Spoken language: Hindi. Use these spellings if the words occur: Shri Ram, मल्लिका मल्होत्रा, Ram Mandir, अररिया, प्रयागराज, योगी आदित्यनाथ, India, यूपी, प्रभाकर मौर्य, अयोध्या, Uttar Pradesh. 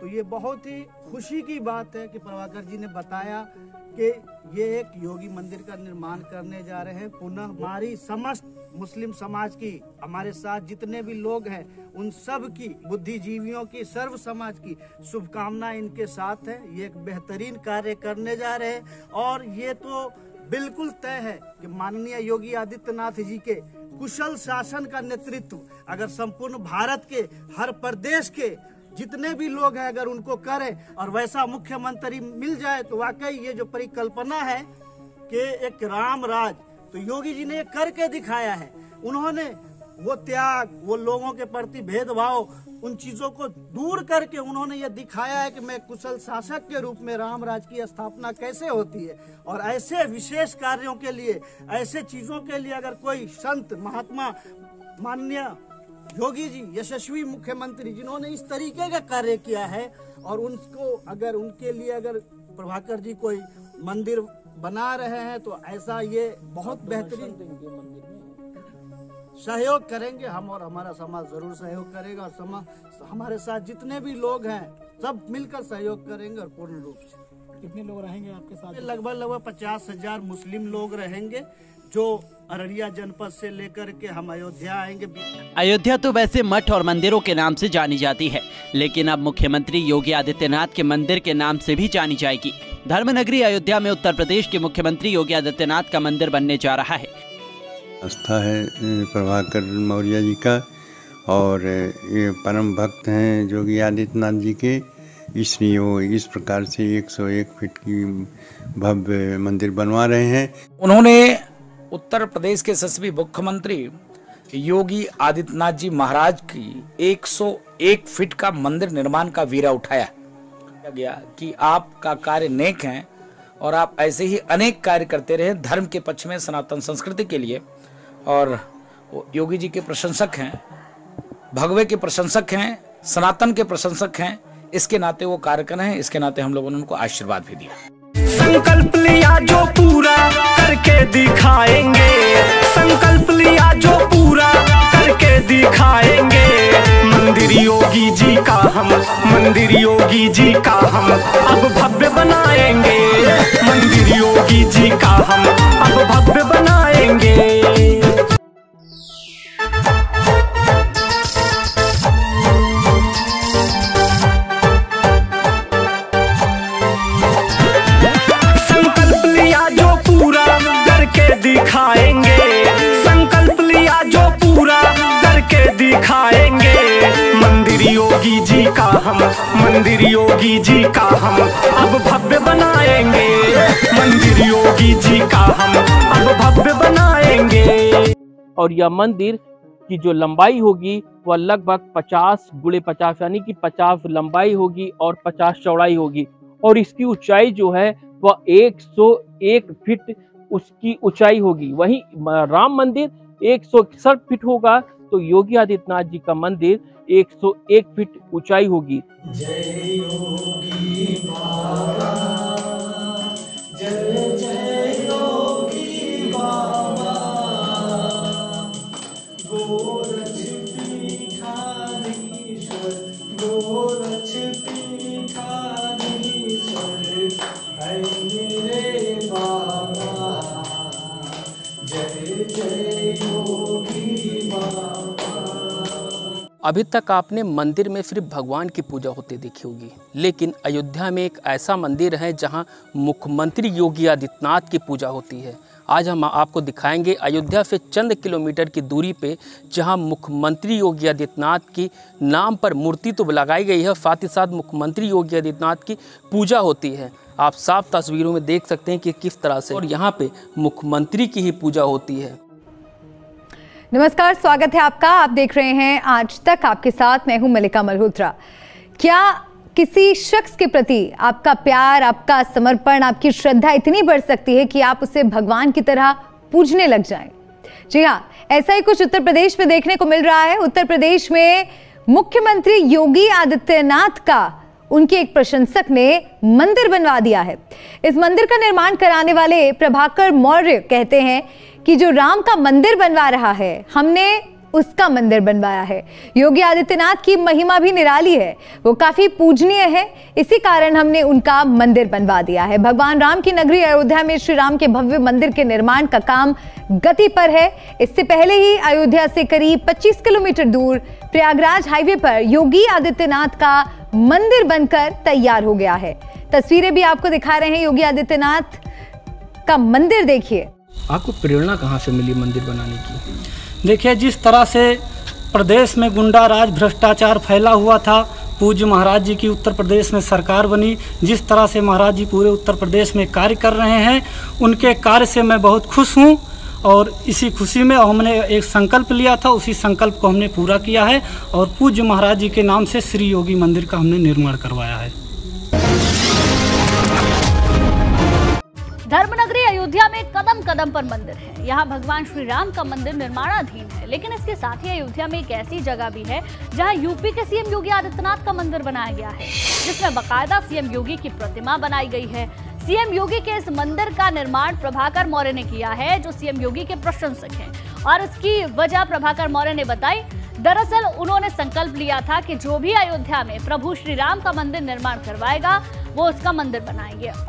तो ये बहुत ही खुशी की बात है कि प्रभाकर जी ने बताया कि ये एक योगी मंदिर का निर्माण करने जा रहे हैं। पुनः हमारी समस्त मुस्लिम समाज की, हमारे साथ जितने भी लोग हैं उन सब की, बुद्धिजीवियों की, सर्व समाज की शुभकामनाएं इनके साथ है। ये एक बेहतरीन कार्य करने जा रहे हैं और ये तो बिल्कुल तय है कि माननीय योगी आदित्यनाथ जी के कुशल शासन का नेतृत्व अगर संपूर्ण भारत के हर प्रदेश के जितने भी लोग हैं अगर उनको करें और वैसा मुख्यमंत्री मिल जाए तो वाकई ये जो परिकल्पना है कि एक राम राज, तो योगी जी ने ये करके दिखाया है। उन्होंने वो त्याग, वो लोगों के प्रति भेदभाव, उन चीजों को दूर करके उन्होंने ये दिखाया है कि मैं कुशल शासक के रूप में राम राज की स्थापना कैसे होती है। और ऐसे विशेष कार्यों के लिए, ऐसे चीजों के लिए अगर कोई संत महात्मा माननीय योगी जी, यशस्वी मुख्यमंत्री जिन्होंने इस तरीके का कार्य किया है, और उनको अगर उनके लिए अगर प्रभाकर जी कोई मंदिर बना रहे हैं तो ऐसा ये बहुत बेहतरीन सहयोग करेंगे हम, और हमारा समाज जरूर सहयोग करेगा और समाज हमारे साथ जितने भी लोग हैं सब मिलकर सहयोग करेंगे। और पूर्ण रूप से कितने लोग रहेंगे आपके साथ? लगभग 50,000 मुस्लिम लोग रहेंगे जो अररिया जनपद से लेकर के हम अयोध्या आएंगे। अयोध्या तो वैसे मठ और मंदिरों के नाम से जानी जाती है, लेकिन अब मुख्यमंत्री योगी आदित्यनाथ के मंदिर के नाम से भी जानी जाएगी। धर्मनगरी अयोध्या में उत्तर प्रदेश के मुख्यमंत्री योगी आदित्यनाथ का मंदिर बनने जा रहा है। आस्था है प्रभाकर मौर्य जी का और ये परम भक्त हैं योगी आदित्यनाथ जी के, इसलिए वो इस प्रकार से 101 फीट की भव्य मंदिर बनवा रहे हैं। उन्होंने उत्तर प्रदेश के यशस्वी मुख्यमंत्री योगी आदित्यनाथ जी महाराज की 101 फीट का मंदिर निर्माण का वीरा उठाया गया कि आपका कार्य नेक है और आप ऐसे ही अनेक कार्य करते रहे धर्म के पक्ष में, सनातन संस्कृति के लिए। और योगी जी के प्रशंसक हैं, भगवे के प्रशंसक हैं, सनातन के प्रशंसक हैं, इसके नाते वो कार्य कर रहे हैं, इसके नाते हम लोगों ने उनको आशीर्वाद भी दिया। संकल्प लिया जो पूरा करके दिखाएंगे, संकल्प लिया जो पूरा करके दिखाएंगे। मंदिर योगी जी का हम, मंदिर योगी जी का हम अब भव्य बनाएंगे, मंदिर योगी जी का हम अब भव्य बनाएंगे। दिखाएंगे, संकल्प लिया जो पूरा करके दिखाएंगे। मंदिर योगी जी का हम, मंदिर योगी जी का हम अब भव्य बनाएंगे, मंदिर योगी जी का हम अब भव्य बनाएंगे। और यह मंदिर की जो लंबाई होगी वह लगभग 50x50 यानी कि 50 लंबाई होगी और 50 चौड़ाई होगी, और इसकी ऊंचाई जो है वह 101 फीट उसकी ऊंचाई होगी। वहीं राम मंदिर 161 फीट होगा, तो योगी आदित्यनाथ जी का मंदिर 101 फीट ऊंचाई होगी। जय योगी बाबा, जय जय योगी बाबा, गोरक्ष पीठाधीश्वर, गोरक्ष पीठाधीश्वर बाबा। अभी तक आपने मंदिर में सिर्फ भगवान की पूजा होते देखी होगी, लेकिन अयोध्या में एक ऐसा मंदिर है जहां मुख्यमंत्री योगी आदित्यनाथ की पूजा होती है। आज हम आपको दिखाएंगे अयोध्या से चंद किलोमीटर की दूरी पे जहां मुख्यमंत्री योगी आदित्यनाथ की नाम पर मूर्ति तो लगाई गई है, साथ ही साथ मुख्यमंत्री योगी आदित्यनाथ की पूजा होती है। आप साफ तस्वीरों में देख सकते हैं कि किस तरह से, और यहाँ पे मुख्यमंत्री की ही पूजा होती है। नमस्कार, स्वागत है आपका। आप देख रहे हैं आज तक, आपके साथ मैं हूँ मल्लिका मल्होत्रा। क्या किसी शख्स के प्रति आपका प्यार, आपका समर्पण, आपकी श्रद्धा इतनी बढ़ सकती है कि आप उसे भगवान की तरह पूजने लग जाएं? जी हाँ, ऐसा ही कुछ उत्तर प्रदेश में देखने को मिल रहा है। उत्तर प्रदेश में मुख्यमंत्री योगी आदित्यनाथ का उनके एक प्रशंसक ने मंदिर बनवा दिया है। इस मंदिर का निर्माण कराने वाले प्रभाकर मौर्य कहते हैं कि जो राम का मंदिर बनवा रहा है, हमने उसका मंदिर बनवाया है। योगी आदित्यनाथ की महिमा भी निराली है, वो काफी पूजनीय है, इसी कारण हमने उनका मंदिर बनवा दिया है। भगवान राम की नगरी अयोध्या में श्री राम के भव्य मंदिर के निर्माण का काम गति पर है। इससे पहले ही अयोध्या से करीब 25 किलोमीटर दूर प्रयागराज हाईवे पर योगी आदित्यनाथ का मंदिर बनकर तैयार हो गया है। तस्वीरें भी आपको दिखा रहे हैं योगी आदित्यनाथ का मंदिर। देखिए, आपको प्रेरणा कहाँ से मिली मंदिर बनाने की? देखिए, जिस तरह से प्रदेश में गुंडा राज भ्रष्टाचार फैला हुआ था, पूज्य महाराज जी की उत्तर प्रदेश में सरकार बनी, जिस तरह से महाराज जी पूरे उत्तर प्रदेश में कार्य कर रहे हैं, उनके कार्य से मैं बहुत खुश हूँ। और इसी खुशी में हमने एक संकल्प लिया था, उसी संकल्प को हमने पूरा किया है और पूज्य महाराज जी के नाम से श्री योगी मंदिर का हमने निर्माण करवाया है। धर्मनगरी अयोध्या में कदम कदम पर मंदिर है। यहाँ भगवान श्री राम का मंदिर निर्माणाधीन है, लेकिन इसके साथ ही अयोध्या में एक ऐसी जगह भी है जहाँ यूपी के सीएम योगी आदित्यनाथ का मंदिर बनाया गया है, जिसमें बकायदा सीएम योगी की प्रतिमा बनाई गई है। सीएम योगी के इस मंदिर का निर्माण प्रभाकर मौर्य ने किया है, जो सीएम योगी के प्रशंसक हैं, और इसकी वजह प्रभाकर मौर्य ने बताई। दरअसल उन्होंने संकल्प लिया था कि जो भी अयोध्या में प्रभु श्री राम का मंदिर निर्माण करवाएगा, वो उसका मंदिर बनाएंगे।